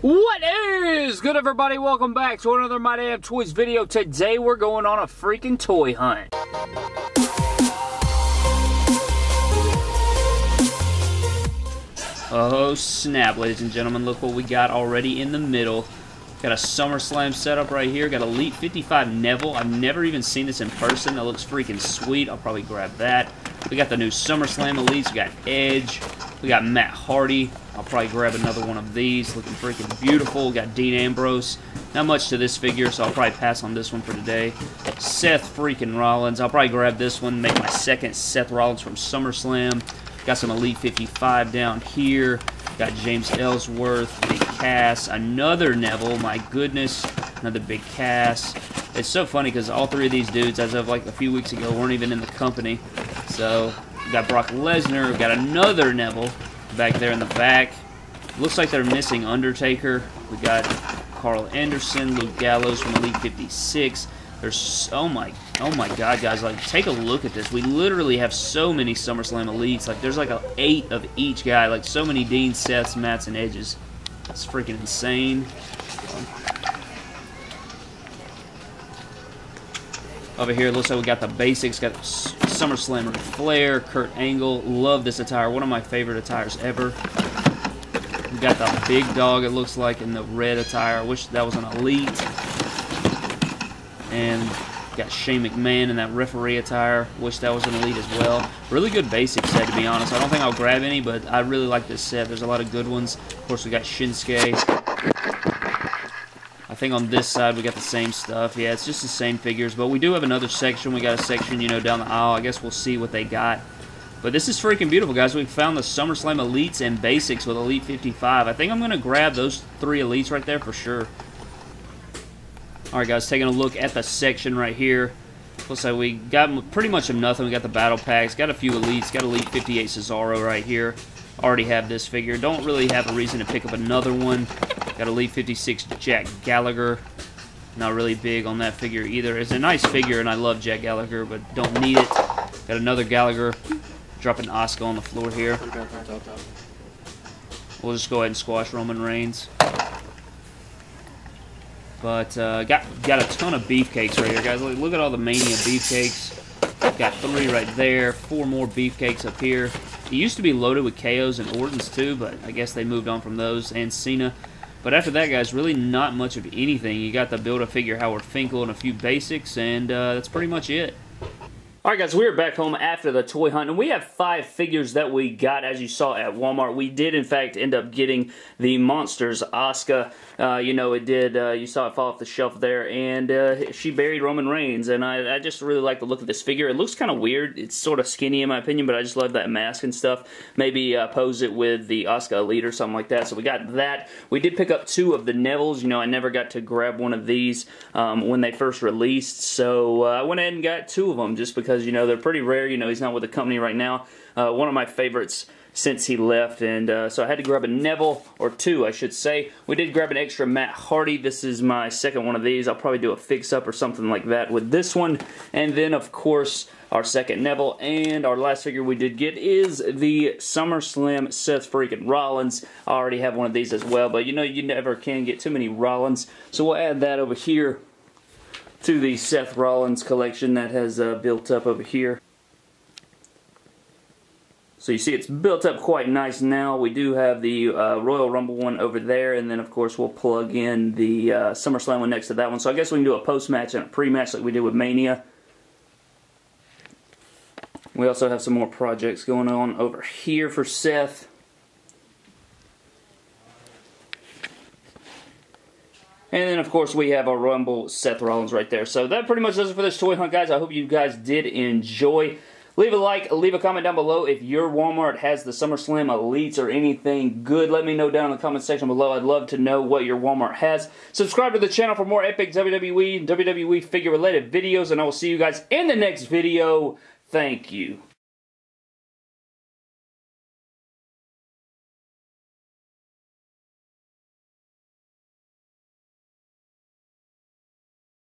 What is good, everybody? Welcome back to another My Damn Toys video. Today we're going on a freaking toy hunt. Oh snap, ladies and gentlemen, look what we got already in the middle. Got a SummerSlam setup right here. Got Elite 55 Neville. I've never even seen this in person. That looks freaking sweet. I'll probably grab that. We got the new SummerSlam Elites. We got Edge. We got Matt Hardy. I'll probably grab another one of these. Looking freaking beautiful. We got Dean Ambrose. Not much to this figure, so I'll probably pass on this one for today. Seth freaking Rollins. I'll probably grab this one, make my second Seth Rollins from SummerSlam. Got some Elite 55 down here. Got James Ellsworth, Big Cass, another Neville, my goodness, another Big Cass. It's so funny because all three of these dudes, as of like a few weeks ago, weren't even in the company. So, we got Brock Lesnar, we got another Neville back there in the back. Looks like they're missing Undertaker. We got Carl Anderson, Luke Gallows from Elite 56. There's, oh my God, guys, like, take a look at this. We literally have so many SummerSlam Elites. Like, there's like a 8 of each guy. Like, so many Dean, Seths, Matts, and Edges. That's freaking insane. Over here, looks like we got the basics. Got SummerSlam Ric Flair, Kurt Angle. Love this attire. One of my favorite attires ever. We got the big dog, it looks like, in the red attire. I wish that was an Elite. And got Shane McMahon in that referee attire. Wish that was an Elite as well. Really good basic set, to be honest. I don't think I'll grab any, but I really like this set. There's a lot of good ones. Of course, we got Shinsuke. I think on this side we got the same stuff. Yeah, it's just the same figures, but we do have another section. We got a section, you know, down the aisle. I guess we'll see what they got. But this is freaking beautiful, guys. We found the SummerSlam Elites and Basics with Elite 55. I think I'm going to grab those three Elites right there for sure. Alright guys, taking a look at the section right here. Looks like we got pretty much nothing. We got the battle packs, got a few Elites, got Elite 58 Cesaro right here. Already have this figure. Don't really have a reason to pick up another one. Got Elite 56 Jack Gallagher. Not really big on that figure either. It's a nice figure and I love Jack Gallagher, but don't need it. Got another Gallagher. Dropping Asuka on the floor here. We'll just go ahead and squash Roman Reigns. But got a ton of beefcakes right here, guys. Look at all the Mania beefcakes. Got three right there. Four more beefcakes up here. It used to be loaded with KOs and Ortons too, but I guess they moved on from those and Cena. But after that, guys, really not much of anything. You got the Build-A-Figure Howard Finkel and a few basics, and that's pretty much it. Alright guys, we are back home after the toy hunt, and we have 5 figures that we got, as you saw, at Walmart. We did, in fact, end up getting the Monsters Asuka. You know, it did, you saw it fall off the shelf there, and she buried Roman Reigns, and I just really like the look of this figure. It looks kind of weird. It's sort of skinny, in my opinion, but I just love that mask and stuff. Maybe pose it with the Asuka Elite or something like that, so we got that. We did pick up 2 of the Nevilles. You know, I never got to grab one of these when they first released, so I went ahead and got 2 of them, just because, you know, they're pretty rare. You know, he's not with the company right now. One of my favorites since he left, and so I had to grab a Neville, or 2, I should say. We did grab an extra Matt Hardy. This is my second one of these. I'll probably do a fix-up or something like that with this one. And then, of course, our second Neville, and our last figure we did get is the SummerSlam Seth freaking Rollins. I already have one of these as well, but, you know, you never can get too many Rollins, so we'll add that over here to the Seth Rollins collection that has built up over here. So you see it's built up quite nice now. We do have the Royal Rumble one over there, and then of course we'll plug in the SummerSlam one next to that one. So I guess we can do a post-match and a pre-match like we did with Mania. We also have some more projects going on over here for Seth. And then, of course, we have our Rumble Seth Rollins right there. So that pretty much does it for this toy hunt, guys. I hope you guys did enjoy. Leave a like, leave a comment down below if your Walmart has the SummerSlam Elites or anything good. Let me know down in the comment section below. I'd love to know what your Walmart has. Subscribe to the channel for more epic WWE and WWE figure-related videos, and I will see you guys in the next video. Thank you.